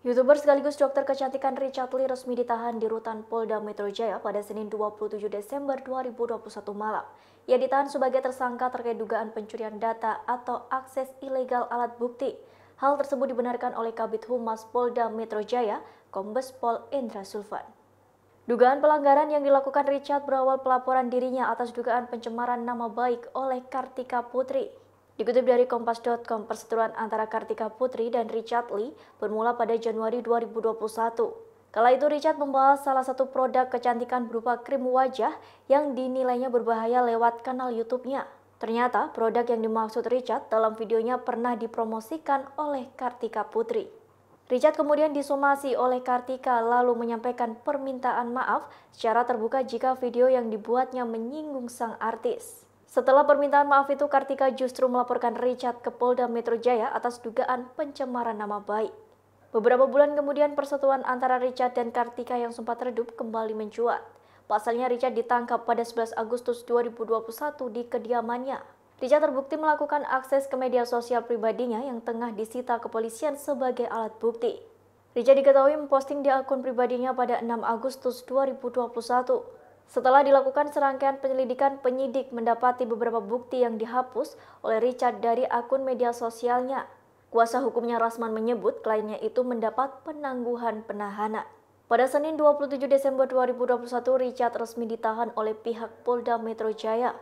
Youtuber sekaligus dokter kecantikan Richard Lee resmi ditahan di Rutan Polda Metro Jaya pada Senin 27 Desember 2021 malam. Ia ditahan sebagai tersangka terkait dugaan pencurian data atau akses ilegal alat bukti. Hal tersebut dibenarkan oleh Kabid Humas Polda Metro Jaya, Kombes Pol Endra Zulpan. Dugaan pelanggaran yang dilakukan Richard berawal pelaporan dirinya atas dugaan pencemaran nama baik oleh Kartika Putri. Dikutip dari Kompas.com, perseteruan antara Kartika Putri dan Richard Lee bermula pada Januari 2021. Kala itu Richard membahas salah satu produk kecantikan berupa krim wajah yang dinilainya berbahaya lewat kanal YouTube-nya. Ternyata produk yang dimaksud Richard dalam videonya pernah dipromosikan oleh Kartika Putri. Richard kemudian disomasi oleh Kartika lalu menyampaikan permintaan maaf secara terbuka jika video yang dibuatnya menyinggung sang artis. Setelah permintaan maaf itu, Kartika justru melaporkan Richard ke Polda Metro Jaya atas dugaan pencemaran nama baik. Beberapa bulan kemudian, persetujuan antara Richard dan Kartika yang sempat redup kembali mencuat. Pasalnya, Richard ditangkap pada 11 Agustus 2021 di kediamannya. Richard terbukti melakukan akses ke media sosial pribadinya yang tengah disita kepolisian sebagai alat bukti. Richard diketahui memposting di akun pribadinya pada 6 Agustus 2021. Setelah dilakukan serangkaian penyelidikan, penyidik mendapati beberapa bukti yang dihapus oleh Richard dari akun media sosialnya. Kuasa hukumnya Rasman menyebut kliennya itu mendapat penangguhan penahanan. Pada Senin 27 Desember 2021, Richard resmi ditahan oleh pihak Polda Metro Jaya.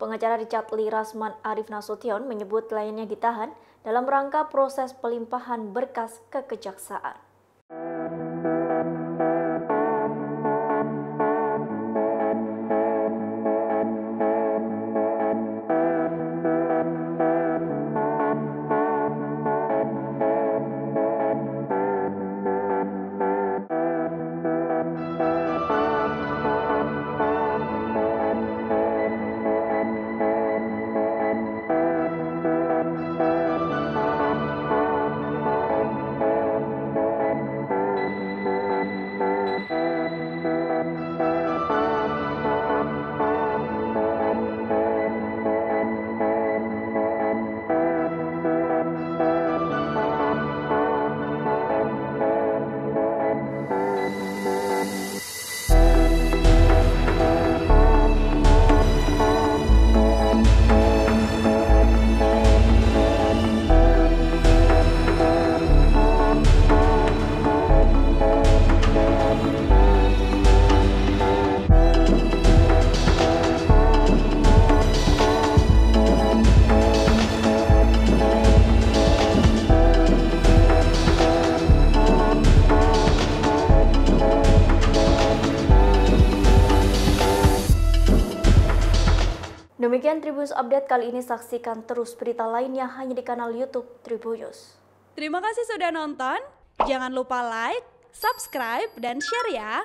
Pengacara Richard Lee Rasman Arief Nasution menyebut kliennya ditahan dalam rangka proses pelimpahan berkas ke kejaksaan. Demikian Tribunnews Update kali ini, saksikan terus berita lainnya hanya di kanal YouTube Tribunnews. Terima kasih sudah nonton, jangan lupa like, subscribe, dan share ya!